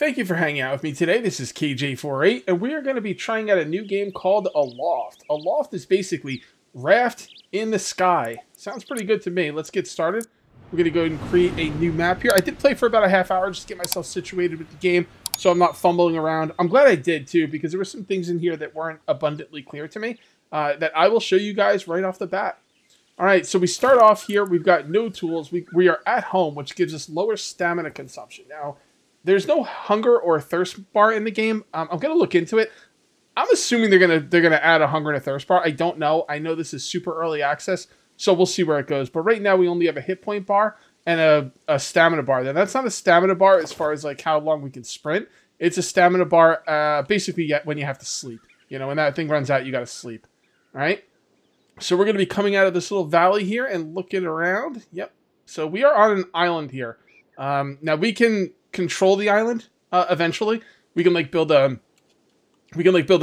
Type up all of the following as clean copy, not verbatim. Thank you for hanging out with me today. This is KJ48, and we are going to be trying out a new game called Aloft. Aloft is basically Raft in the sky. Sounds pretty good to me. Let's get started. We're going to go ahead and create a new map here. I did play for about a half hour just to get myself situated with the game, so I'm not fumbling around. I'm glad I did, too, because there were some things in here that weren't abundantly clear to me that I will show you guys right off the bat. All right, so we start off here. We've got no tools. We are at home, which gives us lower stamina consumption. Now, there's no hunger or thirst bar in the game. I'm going to look into it. I'm assuming they're gonna add a hunger and a thirst bar. I don't know. I know this is super early access, so we'll see where it goes. But right now, we only have a hit point bar and a stamina bar. Now, that's not a stamina bar as far as like how long we can sprint. It's a stamina bar basically when you have to sleep. You know, when that thing runs out, you got to sleep. All right? So we're going to be coming out of this little valley here and looking around. Yep. So we are on an island here. Now we can control the island eventually. We can like build a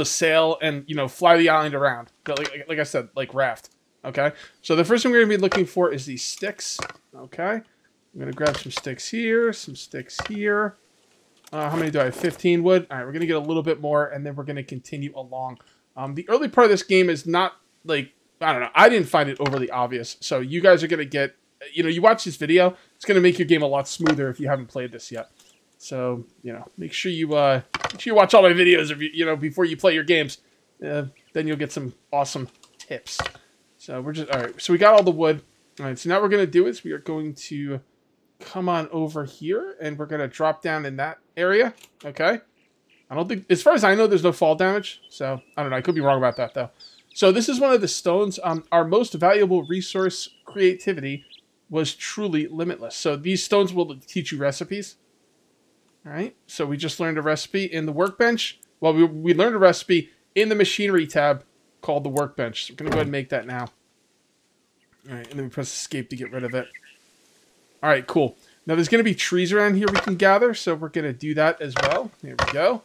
sail and, you know, fly the island around. Like I said, like Raft. Okay. So the first thing we're going to be looking for is these sticks. Okay. I'm going to grab some sticks here, some sticks here. How many do I have? 15 wood. All right. We're going to get a little bit more and then we're going to continue along. The early part of this game is not like, I don't know. I didn't find it overly obvious. So you guys are going to get, you know, you watch this video. It's going to make your game a lot smoother if you haven't played this yet. So, you know, make sure you watch all my videos, if you know, before you play your games. Then you'll get some awesome tips. So we're just, all right. So we got all the wood. All right. So now what we're going to do is we are going to come on over here and we're going to drop down in that area. Okay. I don't think, as far as I know, there's no fall damage. So I don't know. I could be wrong about that though. So this is one of the stones. Our most valuable resource, creativity, was truly limitless. So these stones will teach you recipes. All right. So we just learned a recipe in the workbench. Well, we learned a recipe in the machinery tab called the workbench. So we're going to go ahead and make that now. All right. And then we press escape to get rid of it. All right, cool. Now there's going to be trees around here we can gather. So we're going to do that as well. There we go.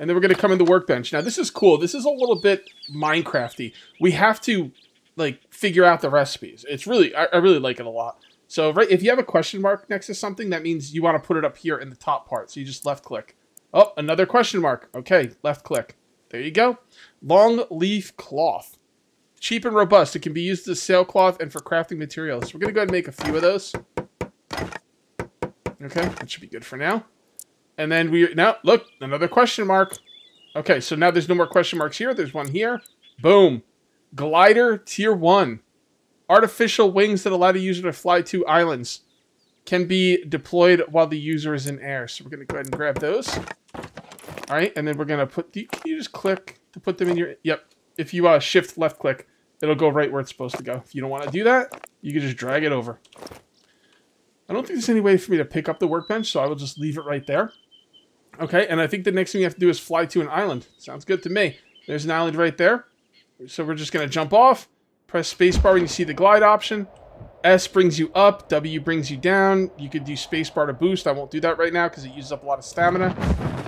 And then we're going to come in the workbench. Now, this is cool. This is a little bit Minecraft-y. We have to, like, figure out the recipes. It's really, I really like it a lot. So, right, if you have a question mark next to something, that means you want to put it up here in the top part. So, you just left-click. Oh, another question mark. Okay, left-click. There you go. Long leaf cloth. Cheap and robust. It can be used as sailcloth and for crafting materials. So we're going to go ahead and make a few of those. Okay, that should be good for now. And then we, now, look, another question mark. Okay, so now there's no more question marks here. There's one here. Boom. Glider tier 1. Artificial wings that allow the user to fly to islands. Can be deployed while the user is in air. So we're going to go ahead and grab those. All right, and then we're going to put, can you just click to put them in your, yep. If you shift left click, it'll go right where it's supposed to go. If you don't want to do that, you can just drag it over. I don't think there's any way for me to pick up the workbench, so I will just leave it right there. Okay, and I think the next thing you have to do is fly to an island. Sounds good to me. There's an island right there. So we're just going to jump off, press spacebar when you see the glide option. S brings you up, W brings you down. You could do spacebar to boost. I won't do that right now because it uses up a lot of stamina.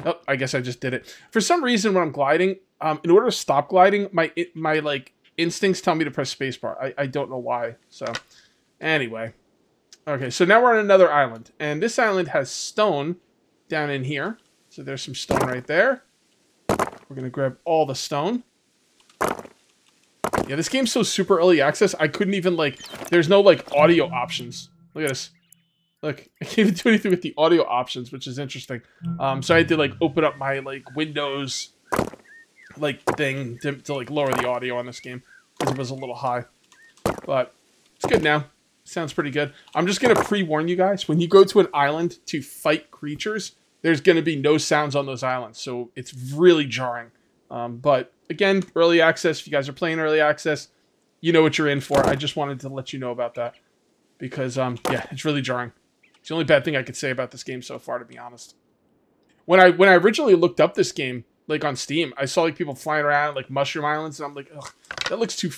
Oh, I guess I just did it. For some reason, when I'm gliding, in order to stop gliding, my like instincts tell me to press spacebar. I don't know why. So anyway. Okay, so now we're on another island. And this island has stone down in here. So there's some stone right there. We're going to grab all the stone. Yeah, this game's so super early access, I couldn't even, like, there's no, like, audio options. Look at this. Look, I can't even do anything with the audio options, which is interesting. So I had to, like, open up my, like, Windows, like, thing to like, lower the audio on this game. Because it was a little high. But it's good now. Sounds pretty good. I'm just going to pre-warn you guys. When you go to an island to fight creatures, there's going to be no sounds on those islands, so it's really jarring. But, again, early access. If you guys are playing early access, you know what you're in for. I just wanted to let you know about that because, yeah, it's really jarring. It's the only bad thing I could say about this game so far, to be honest. When I originally looked up this game, like, on Steam, I saw, like, people flying around, like, mushroom islands, and I'm like, ugh, that looks too,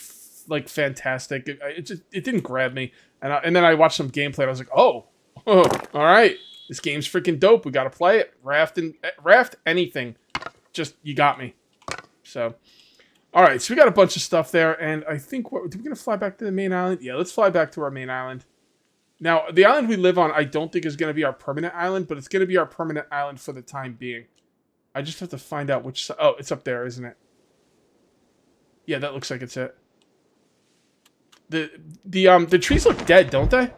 like, fantastic. It didn't grab me. And then I watched some gameplay, and I was like, oh, all right. This game's freaking dope. We got to play it. Raft anything. Just, you got me. So, all right. So, we got a bunch of stuff there. And I think, we're going to fly back to the main island? Yeah, let's fly back to our main island. Now, the island we live on, I don't think is going to be our permanent island, but it's going to be our permanent island for the time being. I just have to find out which... Oh, it's up there, isn't it? Yeah, that looks like it's it. The trees look dead, don't they?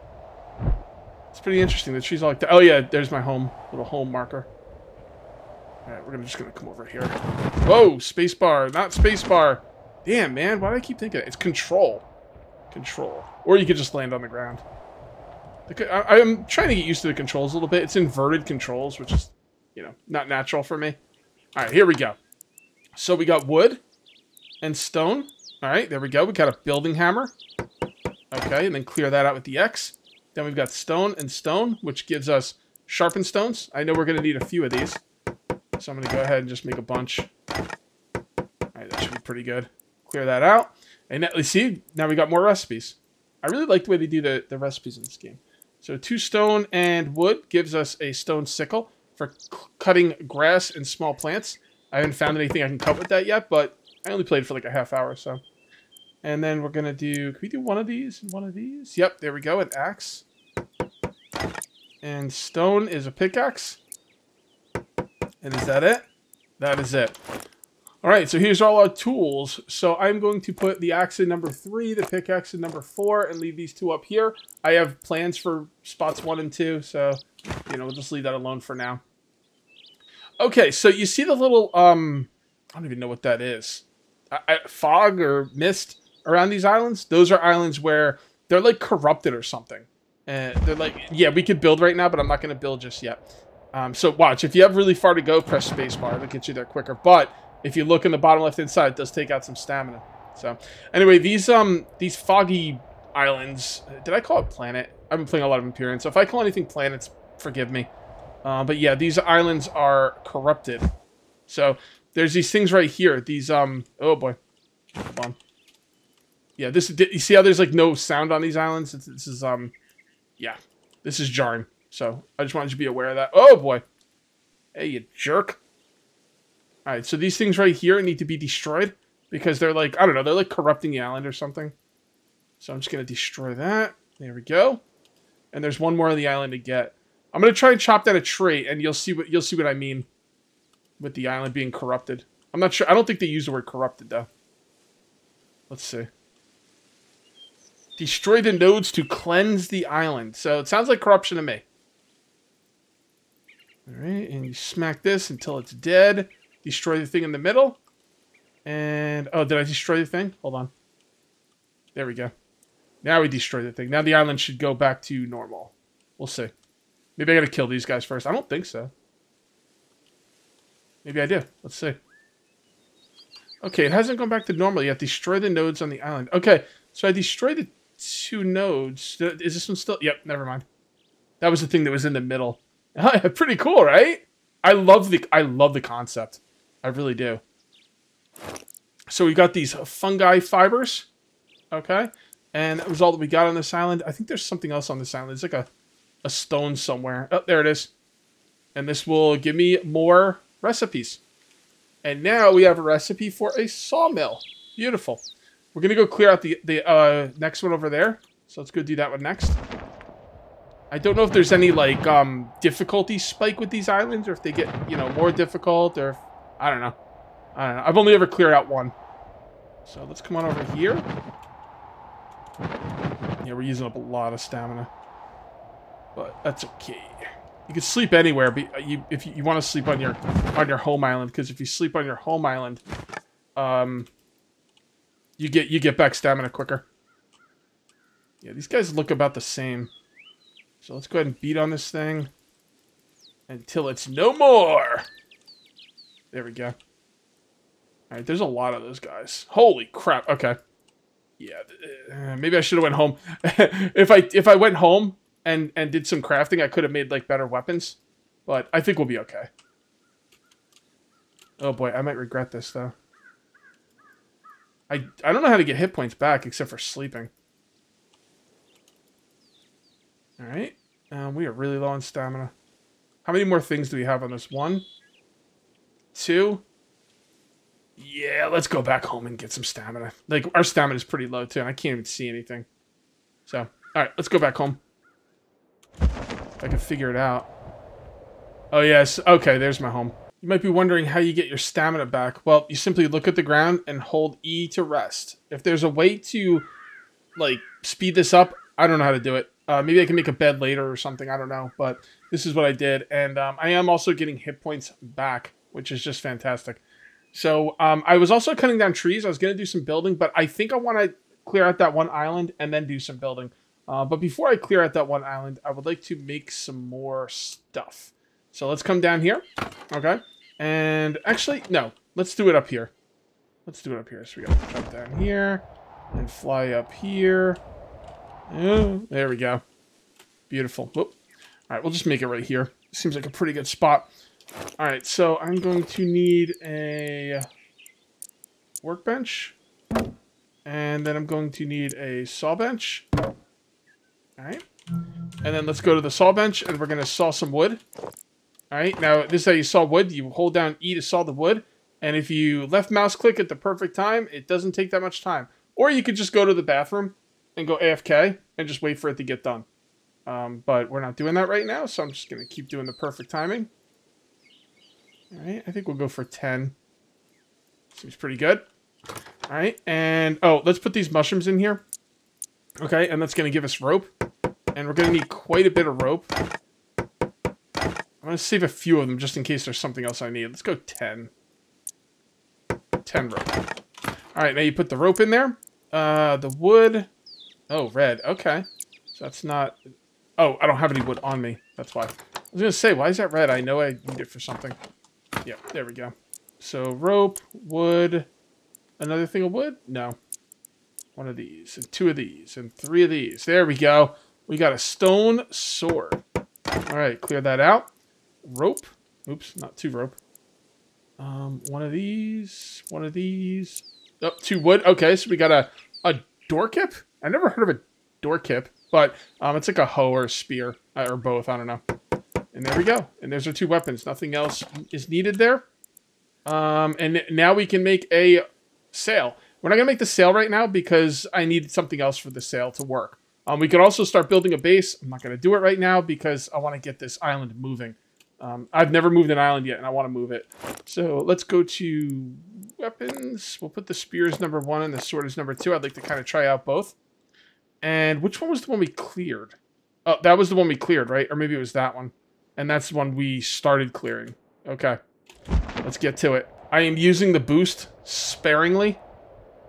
It's pretty interesting. The trees are like... Oh, yeah, there's my home. Little home marker. All right, we're just going to come over here. Whoa, space bar. Not space bar. Damn, man. Why do I keep thinking it? It's control. Control. Or you could just land on the ground. I'm trying to get used to the controls a little bit. It's inverted controls, which is, you know, not natural for me. All right, here we go. So we got wood and stone. All right, there we go. We got a building hammer. Okay, and then clear that out with the X. Then we've got stone and stone, which gives us sharpened stones. I know we're going to need a few of these. So I'm going to go ahead and just make a bunch. All right, that should be pretty good. Clear that out. And now, let's see, now we got more recipes. I really like the way they do the recipes in this game. So 2 stone and wood gives us a stone sickle for cutting grass and small plants. I haven't found anything I can cut with that yet, but I only played for like a half hour or so. And then we're going to do... Can we do one of these and one of these? Yep, there we go, an axe. And stone is a pickaxe. And is that it? That is it. All right, so here's all our tools. So I'm going to put the axe in number 3, the pickaxe in number 4, and leave these 2 up here. I have plans for spots 1 and 2, so, you know, we'll just leave that alone for now. Okay, so you see the little, I don't even know what that is. Fog or mist around these islands? Those are islands where they're, like, corrupted or something. And they're like, yeah, we could build right now, but I'm not going to build just yet. So watch. If you have really far to go, press spacebar. It'll get you there quicker, but... If you look in the bottom left-hand side, it does take out some stamina. So, anyway, these foggy islands... Did I call it planet? I've been playing a lot of Empyrean, so if I call anything planets, forgive me. But yeah, these islands are corrupted. So, there's these things right here. These, Oh, boy. Hold on. Yeah, this... You see how there's, like, no sound on these islands? This is, Yeah. This is jarring. So, I just wanted you to be aware of that. Oh, boy. Hey, you jerk. All right, so these things right here need to be destroyed because they're like, I don't know, they're like corrupting the island or something. So I'm just going to destroy that. There we go. And there's one more on the island to get. I'm going to try and chop down a tree and you'll see what I mean with the island being corrupted. I'm not sure. I don't think they use the word corrupted though. Let's see. Destroy the nodes to cleanse the island. So it sounds like corruption to me. All right, and you smack this until it's dead. Destroy the thing in the middle. And, oh, did I destroy the thing? Hold on. There we go. Now we destroy the thing. Now the island should go back to normal. We'll see. Maybe I gotta kill these guys first. I don't think so. Maybe I do. Let's see. Okay, it hasn't gone back to normal yet. Destroy the nodes on the island. Okay, so I destroyed the 2 nodes. Is this one still? Yep, never mind. That was the thing that was in the middle. Pretty cool, right? I love the concept. I really do. So we got these fungi fibers. Okay. And that was all that we got on this island. I think there's something else on this island. There's like a stone somewhere. Oh, there it is. And this will give me more recipes. And now we have a recipe for a sawmill. Beautiful. We're going to go clear out the next one over there. So let's go do that one next. I don't know if there's any, like, difficulty spike with these islands or if they get, you know, more difficult or... I don't know. I've only ever cleared out 1. So let's come on over here. Yeah, we're using up a lot of stamina. But that's okay. You can sleep anywhere, but if you want to sleep on your home island, because if you sleep on your home island, you get back stamina quicker. Yeah, these guys look about the same. So let's go ahead and beat on this thing until it's no more. There we go. All right, there's a lot of those guys. Holy crap. Okay. Yeah, maybe I should have went home. If I went home and did some crafting, I could have made, like, better weapons. But I think we'll be okay. Oh, boy, I might regret this, though. I don't know how to get hit points back except for sleeping. All right, we are really low on stamina. How many more things do we have on this? 1, 2. Yeah, let's go back home and get some stamina. Like, our stamina is pretty low, too, and I can't even see anything. So, all right, let's go back home. If I can figure it out. Oh yes, okay, there's my home. You might be wondering how you get your stamina back. Well, you simply look at the ground and hold E to rest. If there's a way to, like, speed this up, I don't know how to do it. Maybe I can make a bed later or something, I don't know. But this is what I did, and I am also getting hit points back, which is just fantastic. So I was also cutting down trees. I was going to do some building, but I think I want to clear out that one island and then do some building. But before I clear out that one island, I would like to make some more stuff. So let's come down here, okay? And actually, no, let's do it up here. Let's do it up here. So we gotta jump down here and fly up here. Oh, there we go. Beautiful. Whoop. All right, we'll just make it right here. Seems like a pretty good spot. All right, so I'm going to need a workbench. And then I'm going to need a saw bench. All right. And then let's go to the saw bench, and we're going to saw some wood. Alright, now this is how you saw wood. You hold down E to saw the wood, and if you left mouse click at the perfect time, it doesn't take that much time. Or you could just go to the bathroom and go AFK and just wait for it to get done. But we're not doing that right now, so I'm just going to keep doing the perfect timing. Alright, I think we'll go for 10. Seems pretty good. Alright, and oh, let's put these mushrooms in here. Okay, and that's going to give us rope. And we're going to need quite a bit of rope. I'm going to save a few of them just in case there's something else I need. Let's go 10. 10 rope. Alright, now you put the rope in there. The wood. Oh, red. Okay. So that's not... Oh, I don't have any wood on me. That's why. I was going to say, why is that red? I know I need it for something. Yeah, there we go. So rope, wood. Another thing of wood? No. One of these, and two of these, and three of these. There we go. We got a stone sword. Alright, clear that out. Rope. Oops, not two rope. One of these. One of these. Oh, two wood. Okay, so we got a doorkip. I never heard of a doorkip, but it's like a hoe or a spear. Or both, I don't know. And there we go. And there's our two weapons. Nothing else is needed there. And now we can make a sail. We're not going to make the sail right now because I need something else for the sail to work. We could also start building a base. I'm not going to do it right now because I want to get this island moving. I've never moved an island yet, and I want to move it. So let's go to weapons. We'll put the spear as number 1 and the sword as number 2. I'd like to kind of try out both. And which one was the one we cleared? Oh, that was the one we cleared, right? Or maybe it was that one. And that's the one we started clearing. Okay. Let's get to it. I am using the boost sparingly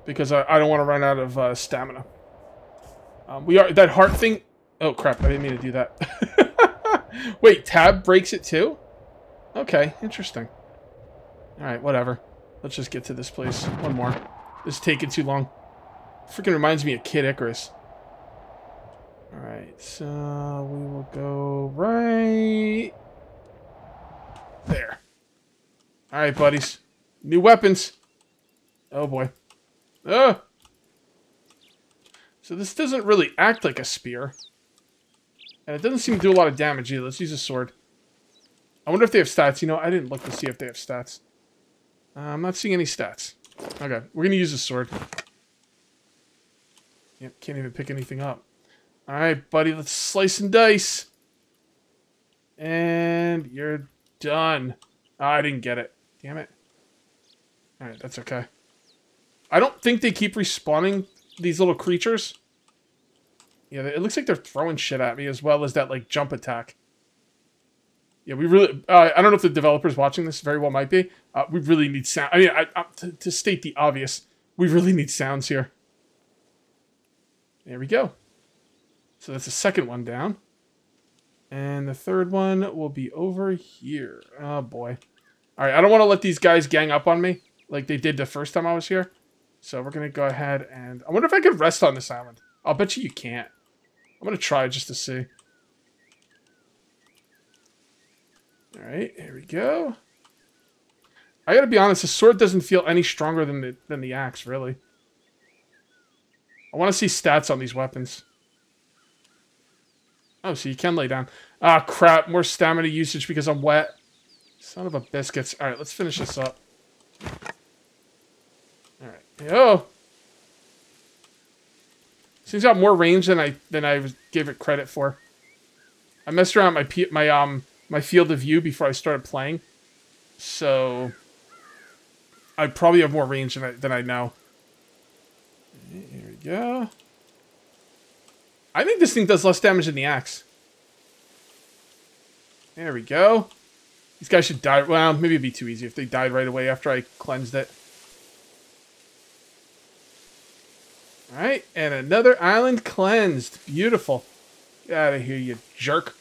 because I don't want to run out of stamina. We are... That heart thing... Oh, crap. I didn't mean to do that. Wait, tab breaks it too? Okay, interesting. Alright, whatever. Let's just get to this place. One more. This is taking too long. Freaking reminds me of Kid Icarus. Alright, so... We will go right... there. Alright, buddies. New weapons. Oh, boy. Oh! So this doesn't really act like a spear. And it doesn't seem to do a lot of damage either. Let's use a sword. I wonder if they have stats. You know, I didn't look to see if they have stats. I'm not seeing any stats. Okay, we're going to use a sword. Yep, can't even pick anything up. Alright, buddy, let's slice and dice. And you're done. Oh, I didn't get it. Damn it. Alright, that's okay. I don't think they keep respawning these little creatures. Yeah, it looks like they're throwing shit at me as well as that, like, jump attack. Yeah, we really... I don't know if the developers watching this very well might be. We really need sound... I mean, to state the obvious, we really need sounds here. There we go. So that's the second one down. And the third one will be over here. Oh, boy. Alright, I don't want to let these guys gang up on me like they did the first time I was here. So we're going to go ahead and... I wonder if I could rest on this island. I'll bet you can't. I'm going to try just to see. Alright, here we go. I got to be honest, the sword doesn't feel any stronger than the axe, really. I want to see stats on these weapons. Oh, so you can lay down. Ah, crap. More stamina usage because I'm wet. Son of a biscuits. Alright, let's finish this up. Alright. Yo! Seems to have more range than I gave it credit for. I messed around my field of view before I started playing, so I probably have more range than I know. Here we go. I think this thing does less damage than the axe. There we go. These guys should die. Well, maybe it'd be too easy if they died right away after I cleansed it. Alright, and another island cleansed. Beautiful. Get out of here, you jerk.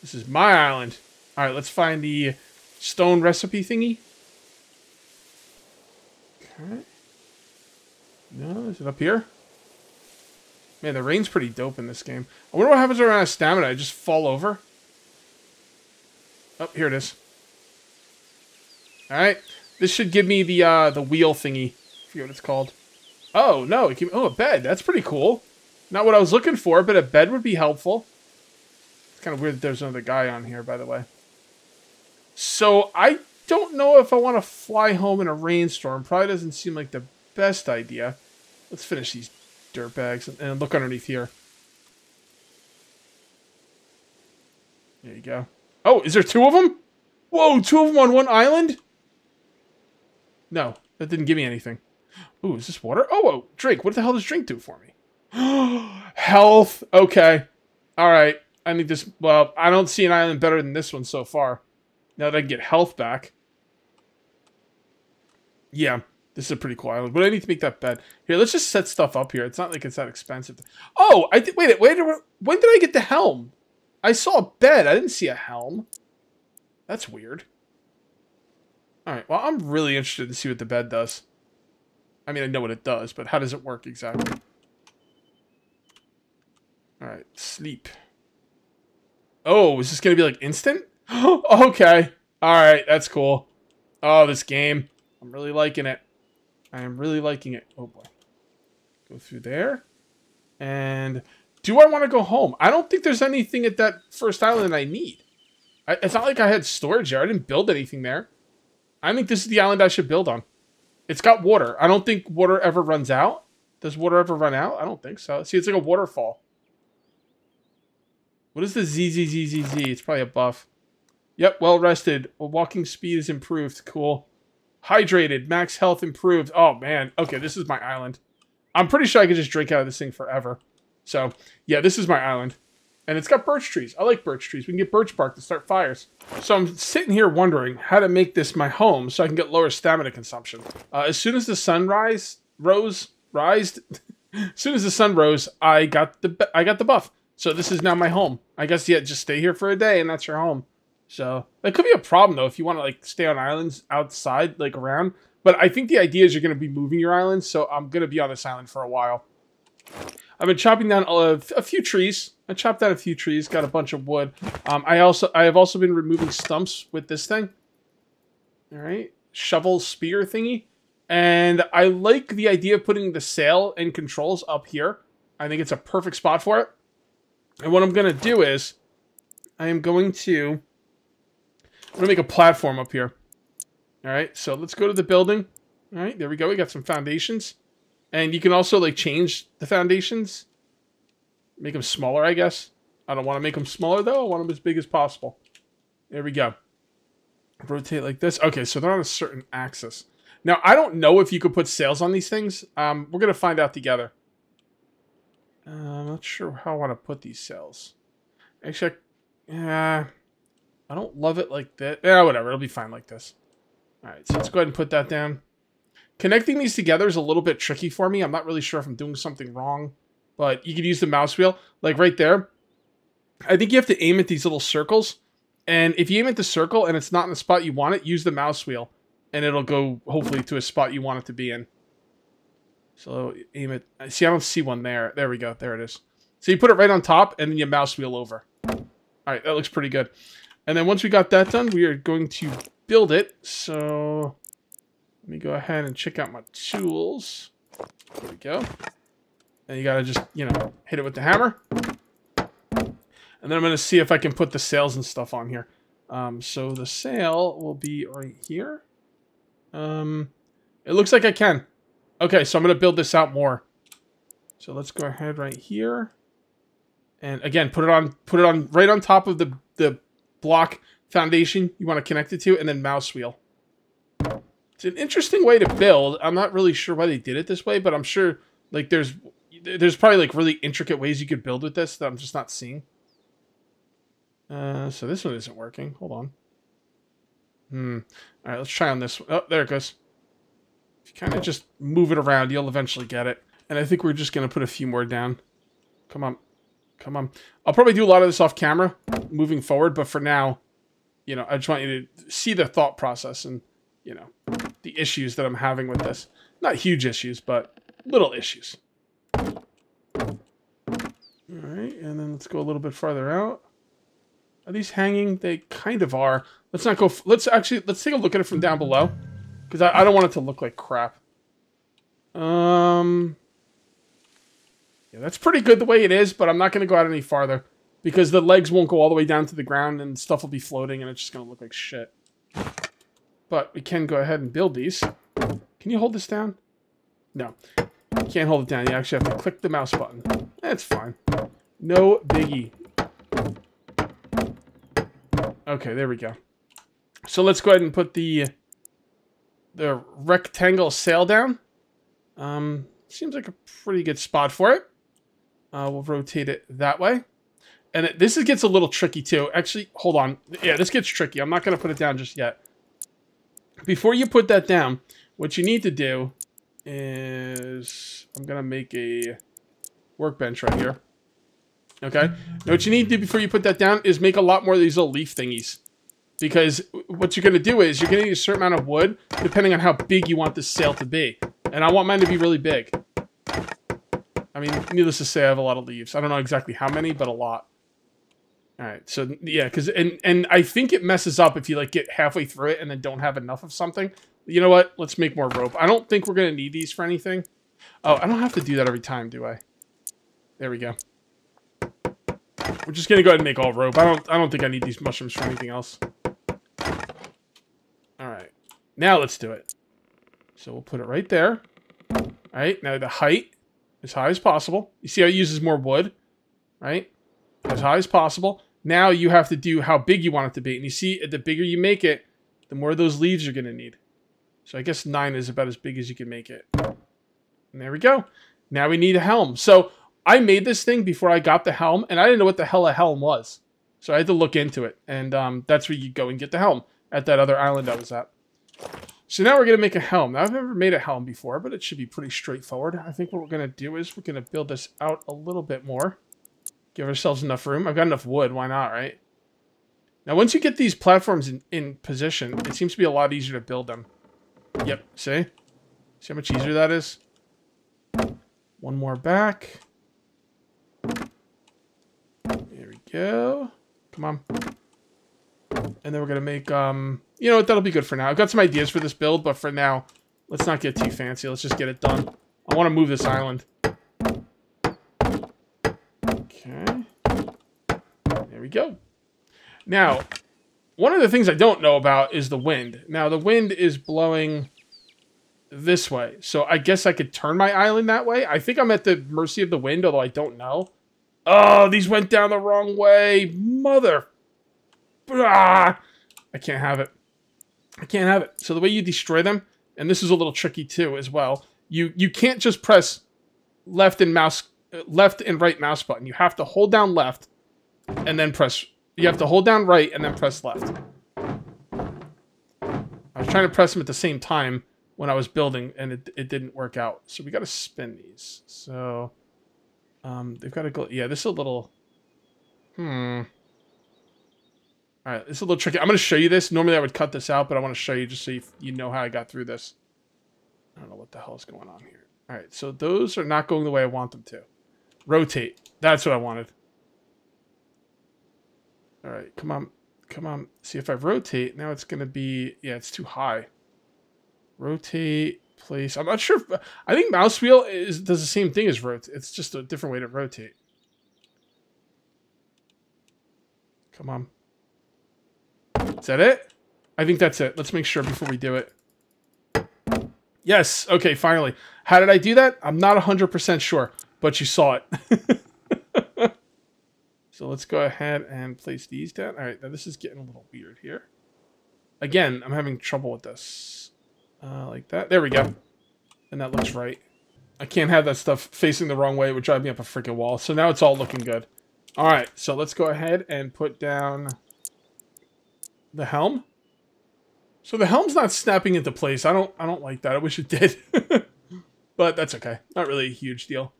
This is my island. Alright, let's find the stone recipe thingy. Okay. No, is it up here? Man, the rain's pretty dope in this game. I wonder what happens when I run out of stamina. I just fall over. Oh, here it is. Alright. This should give me the wheel thingy. I forget what it's called. Oh, no. It gave me, oh, a bed. That's pretty cool. Not what I was looking for, but a bed would be helpful. It's kind of weird that there's another guy on here, by the way. So, I don't know if I want to fly home in a rainstorm. Probably doesn't seem like the best idea. Let's finish these dirtbags and look underneath here. There you go. Oh, is there two of them? Whoa, two of them on one island? No, that didn't give me anything. Ooh, is this water? Oh, whoa, drink. What the hell does drink do for me? Health. Okay. All right. I need this. Well, I don't see an island better than this one so far. Now that I can get health back. Yeah, this is a pretty cool island. But I need to make that bed. Here, let's just set stuff up here. It's not like it's that expensive. Oh, I wait. When did I get the helm? I saw a bed. I didn't see a helm. That's weird. All right. Well, I'm really interested to see what the bed does. I mean, I know what it does, but how does it work exactly? All right. Sleep. Oh, is this going to be like instant? Okay. All right. That's cool. Oh, this game. I'm really liking it. I am really liking it. Oh, boy. Go through there. And... do I want to go home? I don't think there's anything at that first island I need. It's not like I had storage there. I didn't build anything there. I think this is the island I should build on. It's got water. I don't think water ever runs out. Does water ever run out? I don't think so. See, it's like a waterfall. What is the ZZZZZ? It's probably a buff. Yep, well rested. Well, walking speed is improved. Cool. Hydrated. Max health improved. Oh, man. Okay, this is my island. I'm pretty sure I could just drink out of this thing forever. So, yeah, this is my island. And it's got birch trees. I like birch trees. We can get birch bark to start fires. So I'm sitting here wondering how to make this my home so I can get lower stamina consumption. As soon as the sun rose, I got the buff. So this is now my home. I guess, yeah, just stay here for a day and that's your home. So that could be a problem, though, if you want to, like, stay on islands outside, like, around. But I think the idea is you're going to be moving your island, so I'm going to be on this island for a while. I've been chopping down a few trees. I chopped down a few trees, got a bunch of wood. I have also been removing stumps with this thing. All right, shovel spear thingy, and I like the idea of putting the sail and controls up here. I think it's a perfect spot for it. And what I'm gonna do is, I'm gonna make a platform up here. All right, so let's go to the building. All right, there we go. We got some foundations. And you can also, like, change the foundations. Make them smaller, I guess. I don't want to make them smaller, though. I want them as big as possible. There we go. Rotate like this. Okay, so they're on a certain axis. Now, I don't know if you could put sails on these things. We're going to find out together. I'm not sure how I want to put these sails. Actually, I don't love it like that. Yeah, whatever. It'll be fine like this. All right, so let's go ahead and put that down. Connecting these together is a little bit tricky for me. I'm not really sure if I'm doing something wrong, but you could use the mouse wheel. Like right there, I think you have to aim at these little circles. And if you aim at the circle and it's not in the spot you want it, use the mouse wheel. And it'll go, hopefully, to a spot you want it to be in. So aim it. See, I don't see one there. There we go. There it is. So you put it right on top and then you mouse wheel over. All right, that looks pretty good. And then once we got that done, we are going to build it. So... let me go ahead and check out my tools. There we go. And you gotta just, you know, hit it with the hammer. And then I'm gonna see if I can put the sails and stuff on here. So the sail will be right here. It looks like I can. Okay, so I'm gonna build this out more. So let's go ahead right here. And again, put it on right on top of the block foundation you want to connect it to, and then mouse wheel. It's an interesting way to build. I'm not really sure why they did it this way, but I'm sure like there's probably like really intricate ways you could build with this that I'm just not seeing. So this one isn't working. Hold on. All right, let's try on this one. Oh, there it goes. If you kind of just move it around, you'll eventually get it. And I think we're just going to put a few more down. Come on. Come on. I'll probably do a lot of this off camera moving forward, but for now, you know, I just want you to see the thought process and, you know, the issues that I'm having with this. Not huge issues, but little issues. All right, and then let's go a little bit farther out. Are these hanging? They kind of are. Let's not go... Let's take a look at it from down below. Because I don't want it to look like crap. Yeah, that's pretty good the way it is, but I'm not going to go out any farther. Because the legs won't go all the way down to the ground and stuff will be floating and it's just going to look like shit. But we can go ahead and build these. Can you hold this down? No. You can't hold it down. You actually have to click the mouse button. That's fine. No biggie. Okay, there we go. So let's go ahead and put the rectangle sail down. Seems like a pretty good spot for it. We'll rotate it that way. And this gets a little tricky too. Actually, hold on. Yeah, this gets tricky. I'm not going to put it down just yet. Before you put that down, what you need to do is... I'm going to make a workbench right here. Okay, now what you need to do before you put that down is make a lot more of these little leaf thingies. Because what you're going to do is, you're going to need a certain amount of wood, depending on how big you want this sail to be. And I want mine to be really big. I mean, needless to say, I have a lot of leaves. I don't know exactly how many, but a lot. Alright, so, yeah, because, and I think it messes up if you, like, get halfway through it and then don't have enough of something. You know what? Let's make more rope. I don't think we're going to need these for anything. Oh, I don't have to do that every time, do I? There we go. We're just gonna go ahead and make all rope. I don't think I need these mushrooms for anything else. Alright. Now let's do it. So we'll put it right there. Alright, now the height as high as possible. You see how it uses more wood? Right? As high as possible. Now you have to do how big you want it to be. And you see, the bigger you make it, the more of those leaves you're gonna need. So I guess 9 is about as big as you can make it. And there we go. Now we need a helm. So I made this thing before I got the helm, and I didn't know what the hell a helm was. So I had to look into it, and that's where you go and get the helm, at that other island I was at. So now we're going to make a helm. Now, I've never made a helm before, but it should be pretty straightforward. I think what we're going to do is we're going to build this out a little bit more. Give ourselves enough room. I've got enough wood. Why not, right? Now, once you get these platforms in position, it seems to be a lot easier to build them. Yep, see? See how much easier that is? One more back. Go. Come on. And then we're going to make, you know what, that'll be good for now. I've got some ideas for this build, but for now, let's not get too fancy. Let's just get it done. I want to move this island. Okay. There we go. Now, one of the things I don't know about is the wind. Now, the wind is blowing this way, so I guess I could turn my island that way. I think I'm at the mercy of the wind, although I don't know. Oh, these went down the wrong way. Mother. Blah. I can't have it. I can't have it. So the way you destroy them, and this is a little tricky too as well, you can't just press left and right mouse button. You have to hold down left and then press. You have to hold down right and then press left. I was trying to press them at the same time when I was building, and it didn't work out. So we got to spin these. So... they've got to go... Yeah, this is a little... Alright, this is a little tricky. I'm going to show you this. Normally I would cut this out, but I want to show you just so you know how I got through this. I don't know what the hell is going on here. Alright, so those are not going the way I want them to. Rotate. That's what I wanted. Alright, come on. Come on. See, if I rotate, now it's going to be... Yeah, it's too high. Rotate... place. I'm not sure. I think mouse wheel does the same thing as rotate. It's just a different way to rotate. Come on. Is that it? I think that's it. Let's make sure before we do it. Yes. Okay, finally. How did I do that? I'm not 100% sure, but you saw it. So let's go ahead and place these down. All right, now this is getting a little weird here. Again, I'm having trouble with this. Like that. There we go. And that looks right. I can't have that stuff facing the wrong way. It would drive me up a freaking wall. So now it's all looking good. All right, so let's go ahead and put down the helm. So the helm's not snapping into place. I don't like that. I wish it did. But that's okay. Not really a huge deal.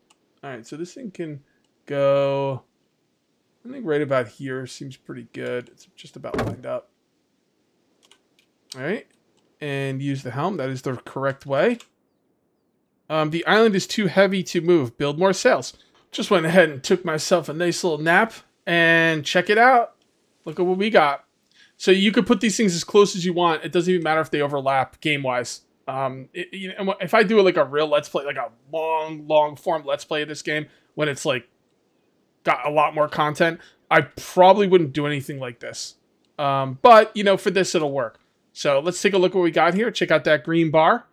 All right, so this thing can go... I think right about here seems pretty good. It's just about lined up. All right. And use the helm. That is the correct way. The island is too heavy to move. Build more sails. Just went ahead and took myself a nice little nap. And check it out. Look at what we got. So you could put these things as close as you want. It doesn't even matter if they overlap game-wise. You know, if I do like a real Let's Play, like a long form Let's Play of this game, when it's like got a lot more content, I probably wouldn't do anything like this. But, you know, for this, it'll work. So let's take a look at what we got here. Check out that green bar.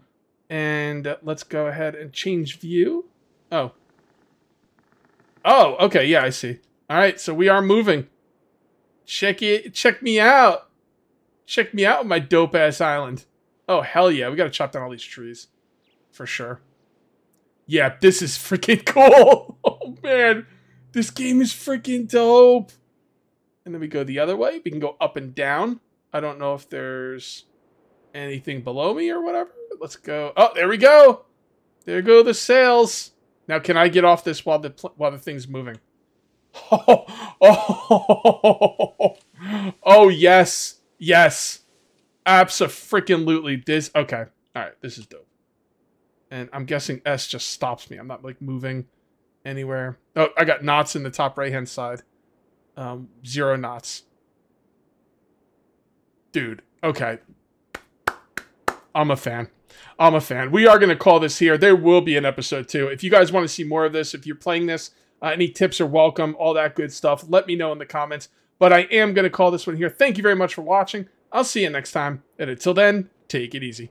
And let's go ahead and change view. Oh. Oh, okay. Yeah, I see. All right. So we are moving. Check it. Check me out. Check me out with my dope-ass island. Oh, hell yeah. We got to chop down all these trees. For sure. Yeah, this is freaking cool. Oh, man. This game is freaking dope. And then we go the other way. We can go up and down. I don't know if there's anything below me or whatever. Let's go. Oh, there we go. There go the sails. Now, can I get off this while the thing's moving? Oh, oh, oh yes. Yes. Abso-freaking-lutely. This. Okay. All right. This is dope. And I'm guessing S just stops me. I'm not like moving anywhere. Oh, I got knots in the top right-hand side. 0 knots. Dude, okay. I'm a fan. I'm a fan. We are going to call this here. There will be an episode 2. If you guys want to see more of this, if you're playing this, any tips are welcome, all that good stuff. Let me know in the comments. But I am going to call this one here. Thank you very much for watching. I'll see you next time. And until then, take it easy.